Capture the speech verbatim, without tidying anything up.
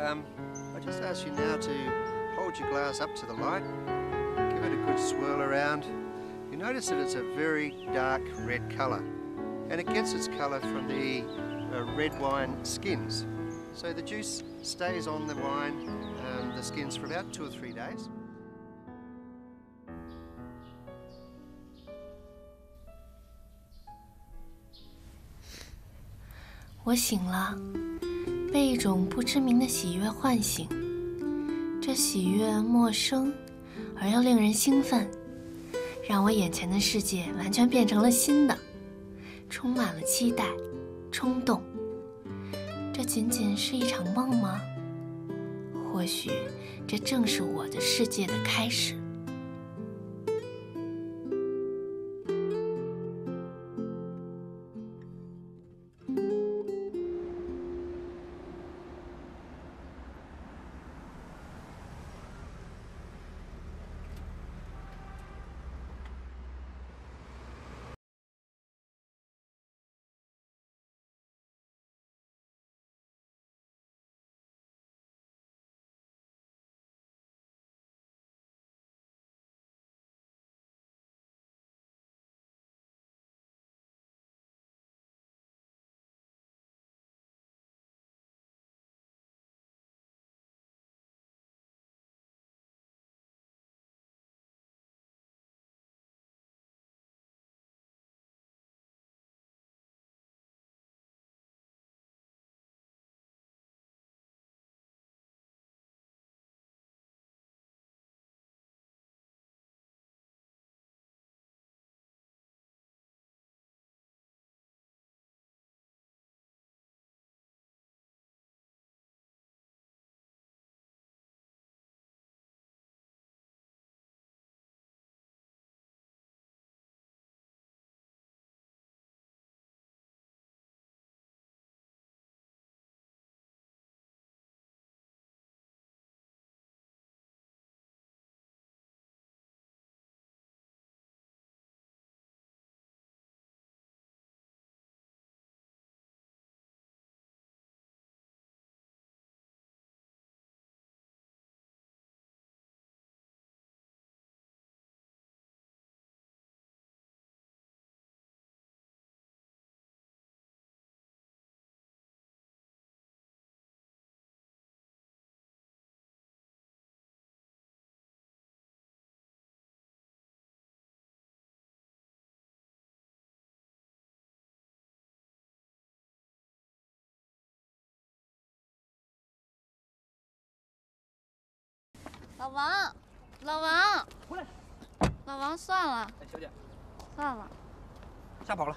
Um, I just ask you now to hold your glass up to the light, give it a good swirl around. You notice that it's a very dark red colour, and it gets its colour from the uh, red wine skins. So the juice stays on the wine, um, the skins, for about two or three days. 我醒了，被一种不知名的喜悦唤醒。这喜悦陌生而又令人兴奋，让我眼前的世界完全变成了新的，充满了期待、冲动。这仅仅是一场梦吗？或许这正是我的世界的开始。 老王，老王，回来！老王，算了，哎，小姐，算了，吓跑了。